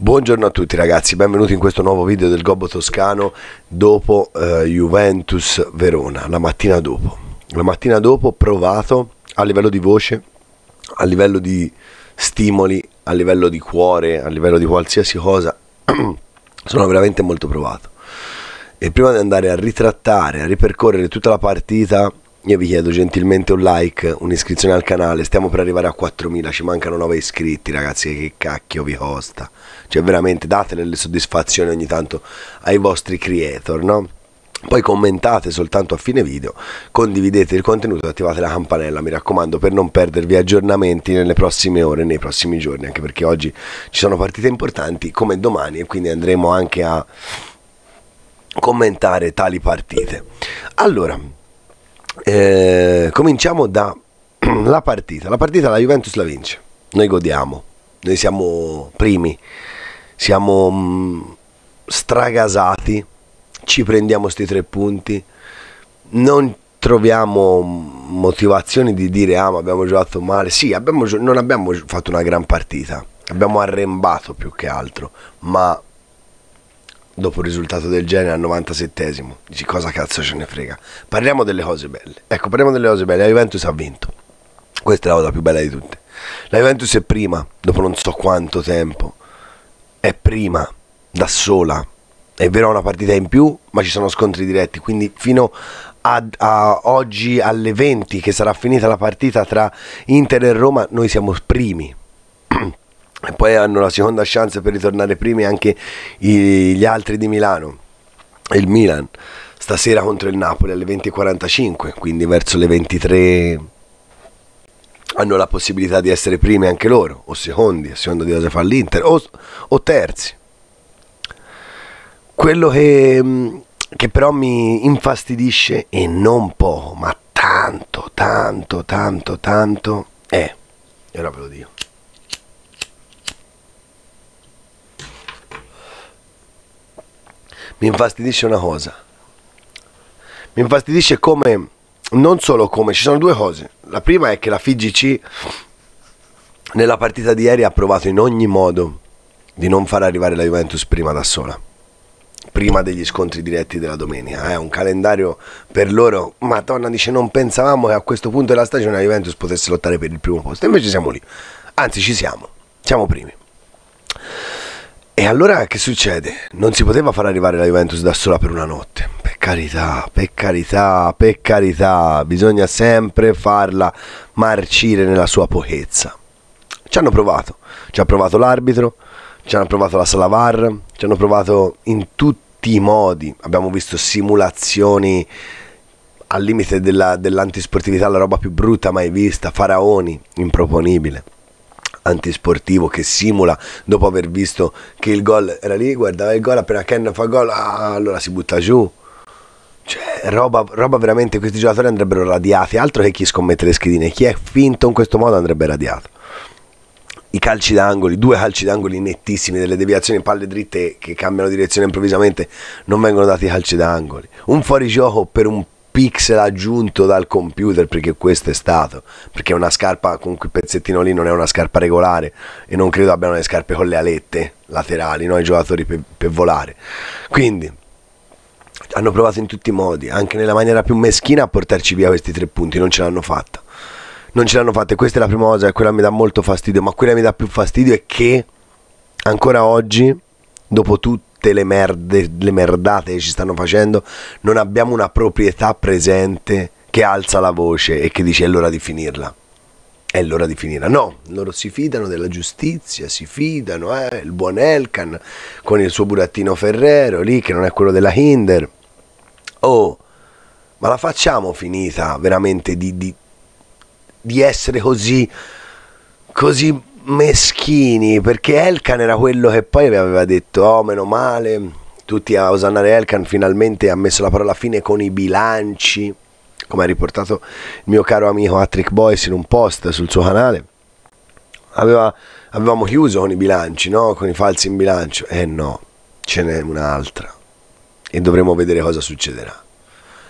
Buongiorno a tutti ragazzi, benvenuti in questo nuovo video del Gobbo Toscano dopo Juventus Verona, la mattina dopo. La mattina dopo ho provato a livello di voce, a livello di stimoli, a livello di cuore, a livello di qualsiasi cosa, sono veramente molto provato. E prima di andare a ritrattare, a ripercorrere tutta la partita, io vi chiedo gentilmente un like, un'iscrizione al canale. Stiamo per arrivare a 4000, ci mancano 9 iscritti ragazzi, che cacchio vi costa? Cioè veramente date le soddisfazioni ogni tanto ai vostri creator, no? Poi commentate soltanto a fine video, condividete il contenuto e attivate la campanella, mi raccomando, per non perdervi aggiornamenti nelle prossime ore, nei prossimi giorni, anche perché oggi ci sono partite importanti come domani e quindi andremo anche a commentare tali partite. Allora, cominciamo dalla partita. La partita la Juventus la vince, noi godiamo, noi siamo primi, siamo stragasati, ci prendiamo sti 3 punti, non troviamo motivazioni di dire ah ma abbiamo giocato male. Sì, non abbiamo fatto una gran partita, abbiamo arrembato più che altro, ma dopo un risultato del genere al 97esimo dici cosa cazzo ce ne frega. Parliamo delle cose belle. Ecco, parliamo delle cose belle. La Juventus ha vinto, questa è la cosa più bella di tutte. La Juventus è prima dopo non so quanto tempo, è prima da sola. È vero, una partita in più, ma ci sono scontri diretti, quindi fino a oggi alle 20 che sarà finita la partita tra Inter e Roma noi siamo primi. E poi hanno la seconda chance per ritornare primi anche gli altri di Milano, il Milan, stasera contro il Napoli alle 20:45, quindi verso le 23 hanno la possibilità di essere primi anche loro, o secondi, a seconda di cosa fa l'Inter, o terzi. Quello che però mi infastidisce, e non poco, ma tanto, è, e ora ve lo dico, mi infastidisce una cosa, mi infastidisce come, non solo come, ci sono due cose. La prima è che la FIGC nella partita di ieri ha provato in ogni modo di non far arrivare la Juventus prima da sola, prima degli scontri diretti della domenica. È un calendario per loro, madonna, dice non pensavamo che a questo punto della stagione la Juventus potesse lottare per il primo posto, invece siamo lì, anzi ci siamo primi. E allora che succede? Non si poteva far arrivare la Juventus da sola per una notte, per carità, bisogna sempre farla marcire nella sua pochezza. Ci hanno provato, ci ha provato l'arbitro, ci hanno provato la sala VAR, ci hanno provato in tutti i modi, abbiamo visto simulazioni al limite dell'antisportività, la roba più brutta mai vista, Faraoni, improponibile, antisportivo, che simula dopo aver visto che il gol era lì, guardava il gol, appena Kean fa gol, ah, allora si butta giù. Cioè roba veramente, questi giocatori andrebbero radiati, altro che chi scommette le schedine, chi è finto in questo modo andrebbe radiato. I calci d'angoli, 2 calci d'angoli nettissimi, delle deviazioni, palle dritte che cambiano direzione improvvisamente, non vengono dati calci d'angoli. Un fuorigioco per un pixel aggiunto dal computer, perché questo è stato, perché una scarpa con quel pezzettino lì non è una scarpa regolare e non credo abbiano le scarpe con le alette laterali, no? I giocatori per volare. Quindi hanno provato in tutti i modi, anche nella maniera più meschina, a portarci via questi 3 punti, non ce l'hanno fatta, non ce l'hanno fatta, e questa è la prima cosa, e quella mi dà molto fastidio. Ma quella mi dà più fastidio è che ancora oggi, dopo tutto le merdate che ci stanno facendo, non abbiamo una proprietà presente che alza la voce e che dice è l'ora di finirla, è l'ora di finirla. No, loro si fidano della giustizia, si fidano il buon Elkann con il suo burattino Ferrero lì, che non è quello della Kinder. Oh, ma la facciamo finita veramente di essere così meschini, perché Elkann era quello che poi aveva detto oh meno male, tutti a osannare Elkann, finalmente ha messo la parola fine con i bilanci, come ha riportato il mio caro amico Patrick Boyce in un post sul suo canale. Avevamo chiuso con i bilanci, no? Con i falsi in bilancio, no, ce n'è un'altra e dovremo vedere cosa succederà,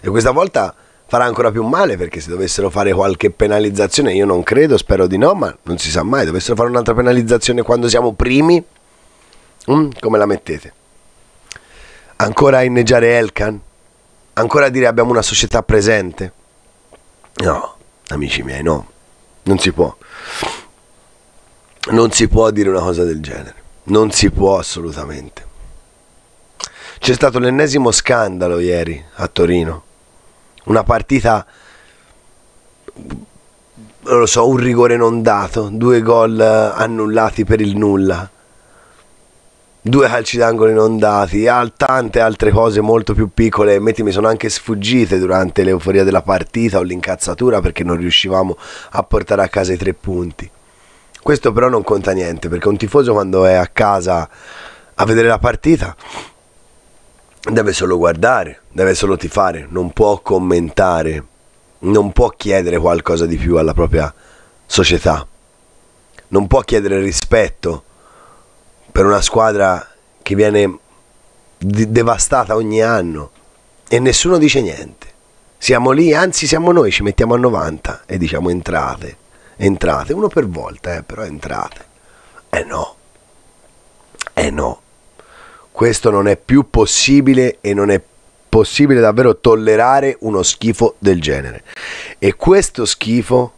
e questa volta farà ancora più male, perché se dovessero fare qualche penalizzazione, io non credo, spero di no, ma non si sa mai, dovessero fare un'altra penalizzazione quando siamo primi, Come la mettete? Ancora a inneggiare Elkann? Ancora a dire abbiamo una società presente? No, amici miei, no. Non si può. Non si può dire una cosa del genere. Non si può assolutamente. C'è stato l'ennesimo scandalo ieri a Torino. Una partita, non lo so, un rigore non dato, 2 gol annullati per il nulla, 2 calci d'angolo non dati, tante altre cose molto più piccole, mi sono anche sfuggite durante l'euforia della partita o l'incazzatura perché non riuscivamo a portare a casa i 3 punti. Questo però non conta niente, perché un tifoso quando è a casa a vedere la partita deve solo guardare, deve solo tifare, non può commentare, non può chiedere qualcosa di più alla propria società, non può chiedere rispetto per una squadra che viene devastata ogni anno e nessuno dice niente. Siamo lì, anzi siamo noi, ci mettiamo a 90 e diciamo entrate, entrate, uno per volta, però entrate. Eh no. Questo non è più possibile e non è possibile davvero tollerare uno schifo del genere. E questo schifo,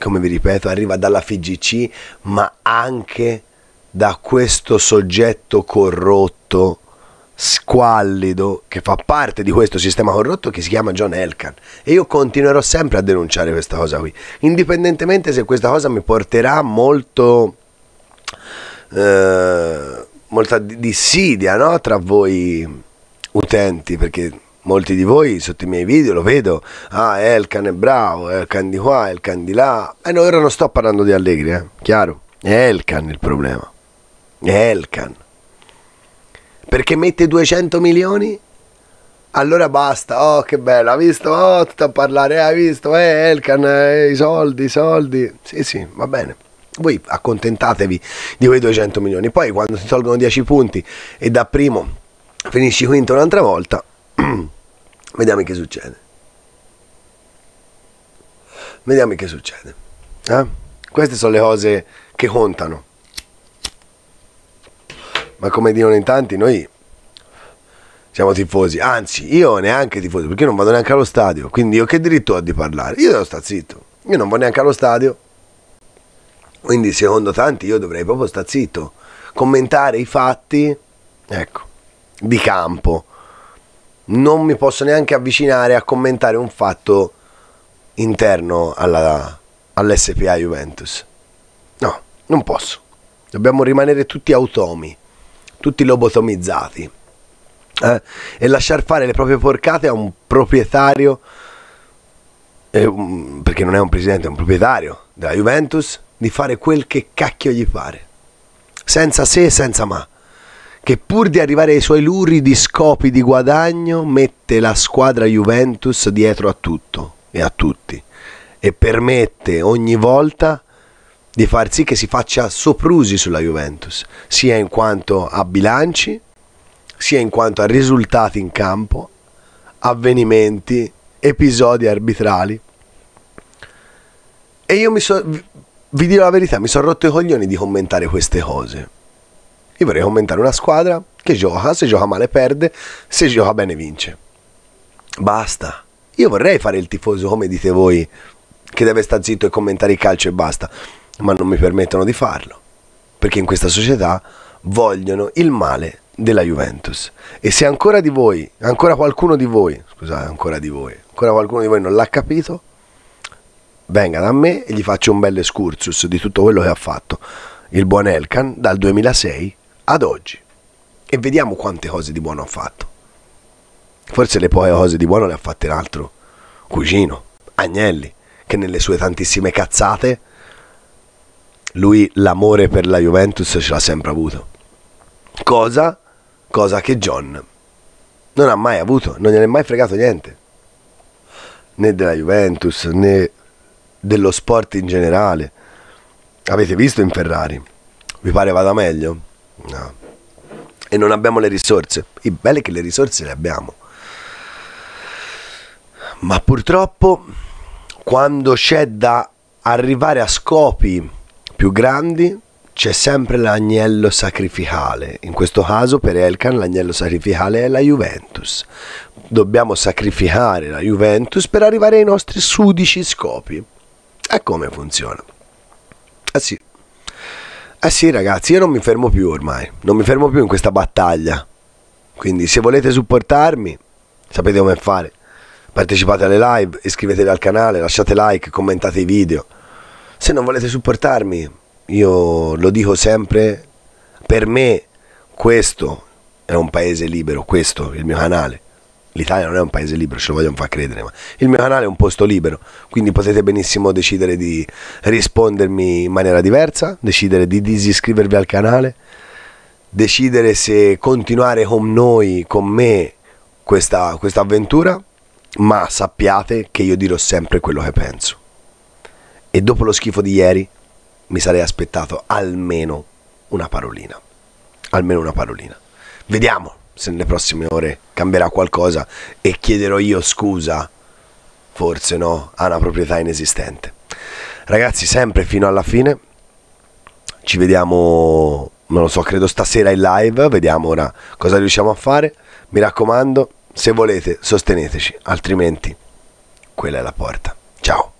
come vi ripeto, arriva dalla FIGC, ma anche da questo soggetto corrotto, squallido, che fa parte di questo sistema corrotto che si chiama John Elkann. E io continuerò sempre a denunciare questa cosa qui, indipendentemente se questa cosa mi porterà molto... molta dissidia, no? Tra voi utenti, perché molti di voi sotto i miei video lo vedo, Elkann è bravo, Elkann di qua, Elkann di là, no, ora non sto parlando di Allegri, chiaro, è Elkann il problema, è Elkann, perché mette 200 milioni, allora basta, oh che bello, ha visto, oh tutto a parlare, hai visto, Elkann, i soldi, sì, va bene. Voi accontentatevi di quei 200 milioni, poi quando ti tolgono 10 punti e da primo finisci quinto un'altra volta, vediamo che succede. Vediamo che succede. Queste sono le cose che contano. Ma come dicono in tanti, noi siamo tifosi, anzi io neanche tifoso, perché io non vado neanche allo stadio, quindi io che diritto ho di parlare? Io devo stare zitto, io non vado neanche allo stadio. Quindi secondo tanti io dovrei proprio stare zitto, commentare i fatti, ecco, di campo. Non mi posso neanche avvicinare a commentare un fatto interno all'SPA Juventus. No, non posso. Dobbiamo rimanere tutti automi, tutti lobotomizzati, e lasciar fare le proprie porcate a un proprietario, perché non è un presidente, è un proprietario della Juventus, di fare quel che cacchio gli pare, senza se e senza ma, che pur di arrivare ai suoi luridi scopi di guadagno mette la squadra Juventus dietro a tutto e a tutti e permette ogni volta di far sì che si faccia soprusi sulla Juventus, sia in quanto a bilanci, sia in quanto a risultati in campo, avvenimenti, episodi arbitrali. E io vi dirò la verità, mi sono rotto i coglioni di commentare queste cose. Io vorrei commentare una squadra che gioca, se gioca male perde, se gioca bene vince. Basta. Io vorrei fare il tifoso come dite voi, che deve stare zitto e commentare il calcio e basta, ma non mi permettono di farlo, perché in questa società vogliono il male della Juventus. E se ancora di voi, ancora qualcuno di voi, scusate, ancora qualcuno di voi non l'ha capito, venga da me e gli faccio un bel excursus di tutto quello che ha fatto il buon Elkann dal 2006 ad oggi e vediamo quante cose di buono ha fatto. Forse le poche cose di buono le ha fatte un altro cugino, Agnelli, che nelle sue tantissime cazzate lui l'amore per la Juventus ce l'ha sempre avuto, cosa che John non ha mai avuto, non gliene è mai fregato niente, né della Juventus né dello sport in generale. Avete visto in Ferrari? Vi pare vada meglio? No. E non abbiamo le risorse. Il bello è che le risorse le abbiamo, ma purtroppo quando c'è da arrivare a scopi più grandi c'è sempre l'agnello sacrificale. In questo caso per Elkann l'agnello sacrificale è la Juventus. Dobbiamo sacrificare la Juventus per arrivare ai nostri sudici scopi. E come funziona? Eh sì ragazzi, io non mi fermo più ormai, non mi fermo più in questa battaglia. Quindi se volete supportarmi, sapete come fare. Partecipate alle live, iscrivetevi al canale, lasciate like, commentate i video. Se non volete supportarmi, io lo dico sempre, per me questo è un paese libero, questo è il mio canale. L'Italia non è un paese libero, ce lo vogliono far credere, ma il mio canale è un posto libero, quindi potete benissimo decidere di rispondermi in maniera diversa, decidere di disiscrivervi al canale, decidere se continuare con noi, con me, questa avventura, ma sappiate che io dirò sempre quello che penso. E dopo lo schifo di ieri mi sarei aspettato almeno una parolina. Almeno una parolina. Vediamo se nelle prossime ore cambierà qualcosa e chiederò io scusa, forse no, a una proprietà inesistente. Ragazzi, sempre fino alla fine. Ci vediamo, non lo so, credo stasera in live. Vediamo ora cosa riusciamo a fare. Mi raccomando, se volete sosteneteci, altrimenti quella è la porta. Ciao.